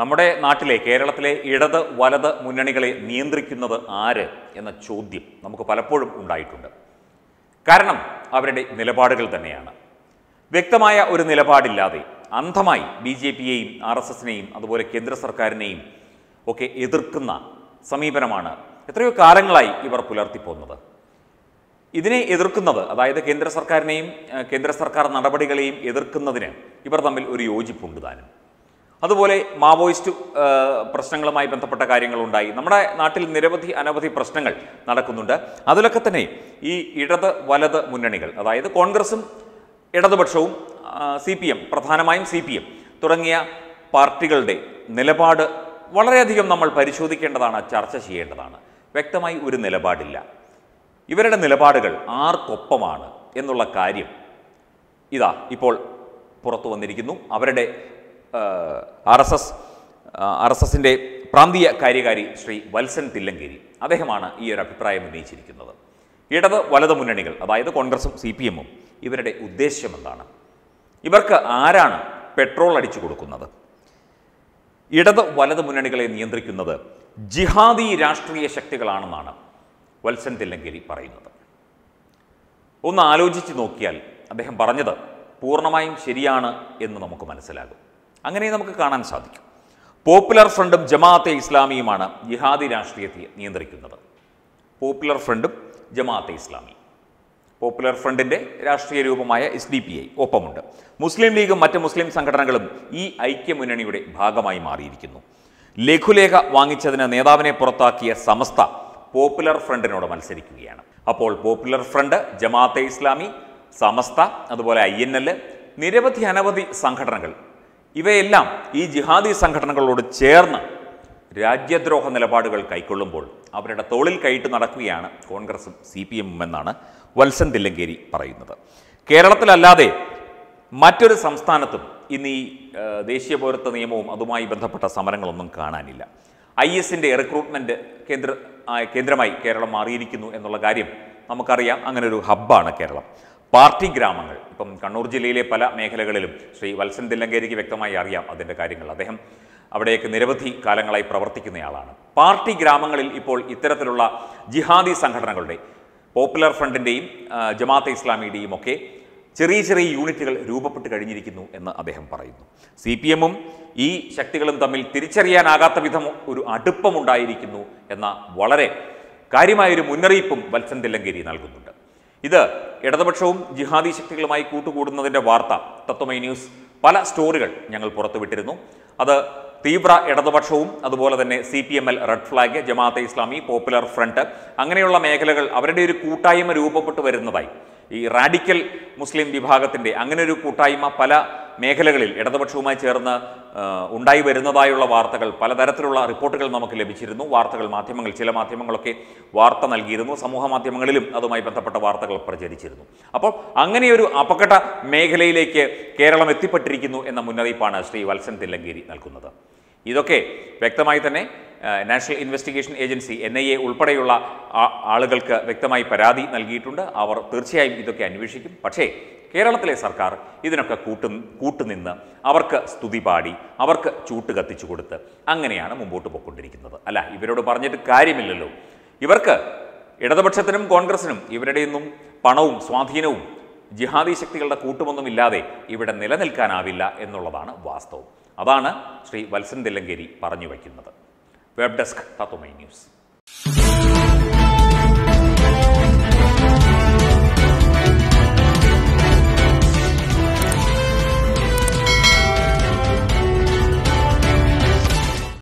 നമ്മുടെ നാട്ടിലെ കേരളത്തിലെ ഇടത് വലത് മുന്നണികളെ നിയന്ത്രിക്കുന്നത് ആര് എന്ന ചോദ്യം നമുക്ക് പലപ്പോഴും ഉണ്ടായിട്ടുണ്ട്. കാരണം അവരുടെ നിലപാടുകൾ തന്നെയാണ്. വ്യക്തമായ ഒരു നിലപാടില്ലാതെ അന്ധമായി ബി ജെ പിയെയും ആർ എസ് എസിനെയും അതുപോലെ കേന്ദ്ര സർക്കാരിനെയും ഒക്കെ എതിർക്കുന്ന സമീപനമാണ് എത്രയോ കാലങ്ങളായി ഇവർ പുലർത്തിപ്പോകുന്നത്. ഇതിനെ എതിർക്കുന്നത്, അതായത് കേന്ദ്ര സർക്കാരിനെയും കേന്ദ്ര സർക്കാർ നടപടികളെയും എതിർക്കുന്നതിന് ഇവർ തമ്മിൽ ഒരു യോജിപ്പുണ്ട് താനും. അതുപോലെ മാവോയിസ്റ്റ് പ്രശ്നങ്ങളുമായി ബന്ധപ്പെട്ട കാര്യങ്ങളുണ്ടായി. നമ്മുടെ നാട്ടിൽ നിരവധി അനവധി പ്രശ്നങ്ങൾ നടക്കുന്നുണ്ട്. അതിലൊക്കെ തന്നെ ഈ ഇടത് വലത് മുന്നണികൾ, അതായത് കോൺഗ്രസും ഇടതുപക്ഷവും CPM, പ്രധാനമായും CPM തുടങ്ങിയ പാർട്ടികളുടെ നിലപാട് വളരെയധികം നമ്മൾ പരിശോധിക്കേണ്ടതാണ്, ചർച്ച ചെയ്യേണ്ടതാണ്. വ്യക്തമായി ഒരു നിലപാടില്ല. ഇവരുടെ നിലപാടുകൾ ആർക്കൊപ്പമാണ് എന്നുള്ള കാര്യം ഇതാ ഇപ്പോൾ പുറത്തു വന്നിരിക്കുന്നു. അവരുടെ RSSന്റെ പ്രാന്തീയ കാര്യകാരി ശ്രീ വത്സൻ തില്ലങ്കേരി, അദ്ദേഹമാണ് ഈ ഒരു അഭിപ്രായം ഉന്നയിച്ചിരിക്കുന്നത്. ഇടത് വലത് മുന്നണികൾ, അതായത് കോൺഗ്രസും CPMഉം, ഇവരുടെ ഉദ്ദേശ്യം എന്താണ്? ഇവർക്ക് ആരാണ് പെട്രോൾ അടിച്ചു കൊടുക്കുന്നത്? ഇടത് വലത് മുന്നണികളെ നിയന്ത്രിക്കുന്നത് ജിഹാദി രാഷ്ട്രീയ ശക്തികളാണെന്നാണ് വത്സൻ തില്ലങ്കേരി പറയുന്നത്. ഒന്ന് ആലോചിച്ച് നോക്കിയാൽ അദ്ദേഹം പറഞ്ഞത് പൂർണ്ണമായും ശരിയാണ് എന്ന് നമുക്ക് മനസ്സിലാകും. അങ്ങനെ നമുക്ക് കാണാൻ സാധിക്കും. പോപ്പുലർ ഫ്രണ്ടും ജമാഅത്തെ-ഇസ്ലാമിയുമാണ് ജിഹാദി രാഷ്ട്രീയത്തെ നിയന്ത്രിക്കുന്നത്. പോപ്പുലർ ഫ്രണ്ടും ജമാഅത്തെ-ഇസ്ലാമി, പോപ്പുലർ ഫ്രണ്ടിൻ്റെ രാഷ്ട്രീയ രൂപമായ SDPI ഒപ്പമുണ്ട്. മുസ്ലിം ലീഗും മറ്റ് മുസ്ലിം സംഘടനകളും ഈ ഐക്യമുന്നണിയുടെ ഭാഗമായി മാറിയിരിക്കുന്നു. ലഘുലേഖ വാങ്ങിച്ചതിന് നേതാവിനെ പുറത്താക്കിയ സമസ്ത പോപ്പുലർ ഫ്രണ്ടിനോട് മത്സരിക്കുകയാണ്. അപ്പോൾ പോപ്പുലർ ഫ്രണ്ട്, ജമാഅത്തെ-ഇസ്ലാമി, സമസ്ത, അതുപോലെ INL, നിരവധി അനവധി സംഘടനകൾ, ഇവയെല്ലാം ഈ ജിഹാദി സംഘടനകളോട് ചേർന്ന് രാജ്യദ്രോഹ നിലപാടുകൾ കൈക്കൊള്ളുമ്പോൾ അവരുടെ തോളിൽ കൈയിട്ട് നടക്കുകയാണ് കോൺഗ്രസും CPMഉം എന്നാണ് വത്സൻ തില്ലങ്കേരി പറയുന്നത്. കേരളത്തിലല്ലാതെ മറ്റൊരു സംസ്ഥാനത്തും ഇന്ന് ഈ ദേശീയ പൗരത്വ നിയമവും അതുമായി ബന്ധപ്പെട്ട സമരങ്ങളൊന്നും കാണാനില്ല. ISന്റെ റിക്രൂട്ട്മെൻറ്റ് കേന്ദ്രമായി കേരളം മാറിയിരിക്കുന്നു എന്നുള്ള കാര്യം നമുക്കറിയാം. അങ്ങനെ ഒരു ഹബ്ബാണ് കേരളം. പാർട്ടി ഗ്രാമങ്ങൾ, ഇപ്പം കണ്ണൂർ ജില്ലയിലെ പല മേഖലകളിലും ശ്രീ വത്സൻ തില്ലങ്കേരിക്ക് വ്യക്തമായി അറിയാം അതിൻ്റെ കാര്യങ്ങൾ. അദ്ദേഹം അവിടെയൊക്കെ നിരവധി കാലങ്ങളായി പ്രവർത്തിക്കുന്നയാളാണ്. പാർട്ടി ഗ്രാമങ്ങളിൽ ഇപ്പോൾ ഇത്തരത്തിലുള്ള ജിഹാദി സംഘടനകളുടെ, പോപ്പുലർ ഫ്രണ്ടിൻ്റെയും ജമാഅത്തെ-ഇസ്ലാമിയുടെയും ഒക്കെ ചെറിയ ചെറിയ യൂണിറ്റുകൾ രൂപപ്പെട്ട് കഴിഞ്ഞിരിക്കുന്നു എന്ന് അദ്ദേഹം പറയുന്നു. CPMഉം ഈ ശക്തികളും തമ്മിൽ തിരിച്ചറിയാനാകാത്ത വിധം ഒരു അടുപ്പമുണ്ടായിരിക്കുന്നു എന്ന വളരെ കാര്യമായൊരു മുന്നറിയിപ്പും വത്സൻ തില്ലങ്കേരി നൽകുന്നുണ്ട്. ഇത് ഇടതുപക്ഷവും ജിഹാദി ശക്തികളുമായി കൂട്ടുകൂടുന്നതിൻ്റെ വാർത്ത തത്വമൈ ന്യൂസ് പല സ്റ്റോറികൾ ഞങ്ങൾ പുറത്തുവിട്ടിരുന്നു. അത് തീവ്ര ഇടതുപക്ഷവും അതുപോലെ തന്നെ CPML red flag, Jamaat e Islami, popular front, അങ്ങനെയുള്ള മേഖലകൾ അവരുടെ ഒരു കൂട്ടായ്മ രൂപപ്പെട്ടു വരുന്നതായി, ഈ റാഡിക്കൽ മുസ്ലിം വിഭാഗത്തിൻ്റെ അങ്ങനെ ഒരു കൂട്ടായ്മ പല മേഖലകളിൽ ഇടതുപക്ഷവുമായി ചേർന്ന് ഉണ്ടായി വരുന്നതായുള്ള വാർത്തകൾ, പലതരത്തിലുള്ള റിപ്പോർട്ടുകൾ നമുക്ക് ലഭിച്ചിരുന്നു. വാർത്തകൾ മാധ്യമങ്ങൾ, ചില മാധ്യമങ്ങളൊക്കെ വാർത്ത നൽകിയിരുന്നു. സമൂഹ മാധ്യമങ്ങളിലും അതുമായി ബന്ധപ്പെട്ട വാർത്തകൾ പ്രചരിച്ചിരുന്നു. അപ്പോൾ അങ്ങനെയൊരു അപകട മേഖലയിലേക്ക് കേരളം എത്തിപ്പെട്ടിരിക്കുന്നു എന്ന മുന്നറിയിപ്പാണ് ശ്രീ വത്സൻ തില്ലങ്കേരി നൽകുന്നത്. ഇതൊക്കെ വ്യക്തമായി തന്നെ നാഷണൽ ഇൻവെസ്റ്റിഗേഷൻ ഏജൻസി NIA ഉൾപ്പെടെയുള്ള ആളുകൾക്ക് വ്യക്തമായി പരാതി നൽകിയിട്ടുണ്ട്. അവർ തീർച്ചയായും ഇതൊക്കെ അന്വേഷിക്കും. പക്ഷേ കേരളത്തിലെ സർക്കാർ ഇതിനൊക്കെ കൂട്ടുനിന്ന് അവർക്ക് സ്തുതി പാടി അവർക്ക് ചൂട്ട് കത്തിച്ചു കൊടുത്ത് അങ്ങനെയാണ് മുമ്പോട്ട് പോയിക്കൊണ്ടിരിക്കുന്നത്. അല്ല, ഇവരോട് പറഞ്ഞിട്ട് കാര്യമില്ലല്ലോ. ഇവർക്ക്, ഇടതുപക്ഷത്തിനും കോൺഗ്രസിനും, ഇവരുടെയൊന്നും പണവും സ്വാധീനവും ജിഹാദി ശക്തികളുടെ കൂട്ടുമൊന്നും ഇല്ലാതെ ഇവിടെ നിലനിൽക്കാനാവില്ല എന്നുള്ളതാണ് വാസ്തവം. അതാണ് ശ്രീ വത്സൻ തില്ലങ്കേരി പറഞ്ഞു വയ്ക്കുന്നത്. Web desk Tatwamayi news.